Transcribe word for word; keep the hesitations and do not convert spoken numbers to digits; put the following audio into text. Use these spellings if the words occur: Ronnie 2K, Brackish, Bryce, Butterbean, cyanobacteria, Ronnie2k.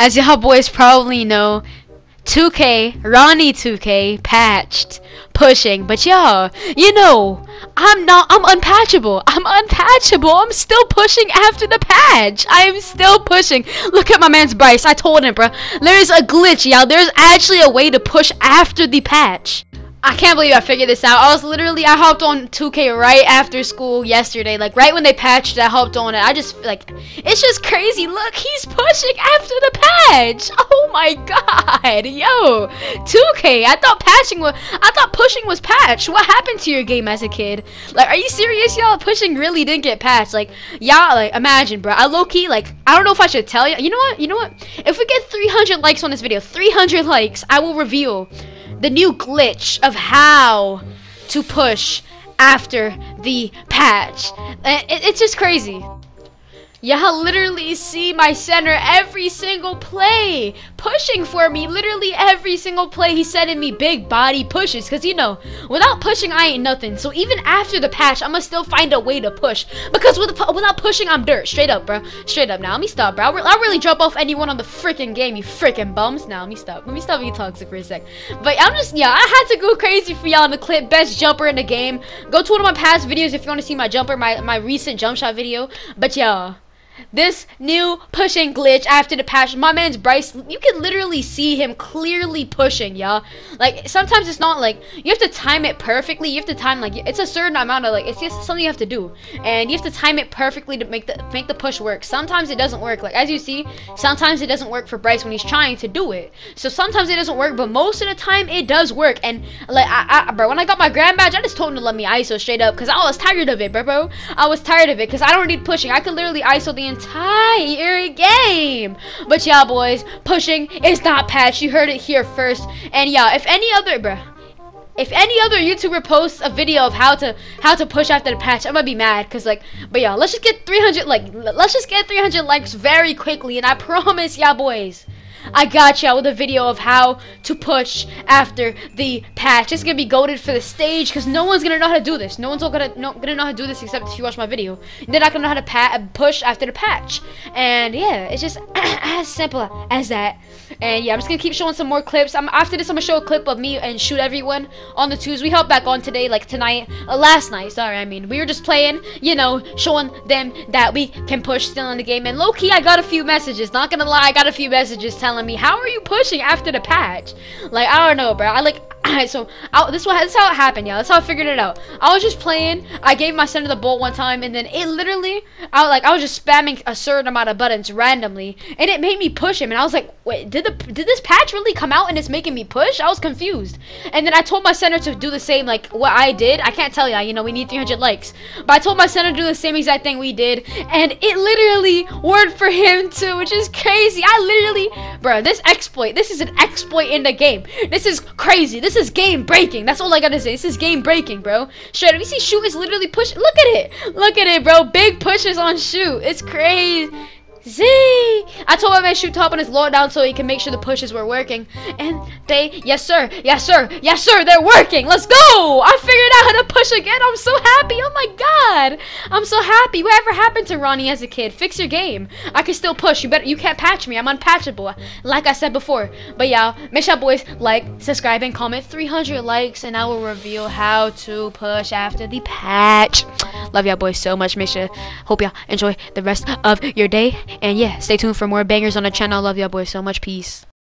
As y'all boys probably know, two K, Ronnie two K patched, pushing, but y'all, you know, I'm not, I'm unpatchable, I'm unpatchable, I'm still pushing after the patch, I'm still pushing. Look at my man's Bryce, I told him, bro, there's a glitch, y'all, there's actually a way to push after the patch. I can't believe I figured this out. I was literally, I hopped on two K right after school yesterday. Like, right when they patched, I hopped on it. I just, like, it's just crazy. Look, he's pushing after the patch. Oh my god. Yo, two K, I thought patching was, I thought pushing was patched. What happened to your game as a kid? Like, are you serious, y'all? Pushing really didn't get patched. Like, y'all, like, imagine, bro. I low-key, like, I don't know if I should tell you. You know what? You know what? If we get three hundred likes on this video, three hundred likes, I will reveal the new glitch of how to push after the patch. It, it, it's just crazy. Y'all literally see my center every single play pushing for me. Literally every single play he's sending me big body pushes, because you know, without pushing I ain't nothing. So even after the patch, I'ma still find a way to push, because with, without pushing I'm dirt. Straight up, bro. Straight up. Now let me stop, bro. I'll, re I'll really drop off anyone on the freaking game, you freaking bums. Now let me stop. Let me stop being toxic for a sec. But I'm just, yeah, I had to go crazy for y'all in the clip. Best jumper in the game. Go to one of my past videos if you want to see my jumper, my, my recent jump shot video. But y'all, this new pushing glitch after the patch, my man's Bryce, you can literally see him clearly pushing, y'all. Like, sometimes it's not like, you have to time it perfectly, you have to time, like, it's a certain amount of, like, it's just something you have to do. And you have to time it perfectly to make the make the push work. Sometimes it doesn't work, like, as you see, sometimes it doesn't work for Bryce when he's trying to do it. So sometimes it doesn't work, but most of the time it does work. And, like, I, I bro, when I got my grand badge, I just told him to let me I S O straight up, because I was tired of it, bro, bro. I was tired of it, because I don't need pushing. I could literally I S O the entire game. But y'all boys, pushing is not patched. You heard it here first. And y'all, if any other bruh if any other YouTuber posts a video of how to how to push after the patch, I'm gonna be mad, cause like, but y'all, let's just get three hundred like let's just get three hundred likes very quickly, and I promise y'all boys, I got y'all with a video of how to push after the patch. It's gonna be goated for the stage, because no one's gonna know how to do this. No one's all gonna, no, gonna know how to do this except if you watch my video. They're not gonna know how to pa push after the patch. And yeah, it's just as simple as that. And yeah, I'm just gonna keep showing some more clips. I'm, after this, I'm gonna show a clip of me and shoot everyone on the twos. We hopped back on today, like tonight, uh, last night, sorry, I mean. We were just playing, you know, showing them that we can push still in the game. And low-key, I got a few messages. Not gonna lie, I got a few messages telling me, how are you pushing after the patch? Like, I don't know, bro. I like, alright, so I, this, was, this is how it happened, y'all. That's how I figured it out. I was just playing. I gave my center the ball one time, and then it literally, I like, I was just spamming a certain amount of buttons randomly, and it made me push him. And I was like, wait, did the did this patch really come out, and it's making me push? I was confused. And then I told my center to do the same, like what I did. I can't tell y'all. You know, we need three hundred likes. But I told my center to do the same exact thing we did, and it literally worked for him too, which is crazy. I literally, bro, this exploit. This is an exploit in the game. This is crazy. This This is game breaking. That's all I gotta say. This is game breaking, bro. Straight up, you see, shoot is literally push. Look at it. Look at it, bro. Big pushes on shoot. It's crazy. See, I told my man shoot top on his lockdown so he can make sure the pushes were working, and they, yes sir, yes sir, yes sir, they're working. Let's go. I figured out how to push again. I'm so happy. Oh my god, I'm so happy. Whatever happened to Ronnie as a kid? Fix your game. I can still push. You better, you can't patch me. I'm unpatchable, like I said before. But y'all, make sure boys like, subscribe, and comment. Three hundred likes, and I will reveal how to push after the patch. Love y'all boys so much. Make sure, hope y'all enjoy the rest of your day. And yeah, stay tuned for more bangers on the channel. Love y'all boys so much. Peace.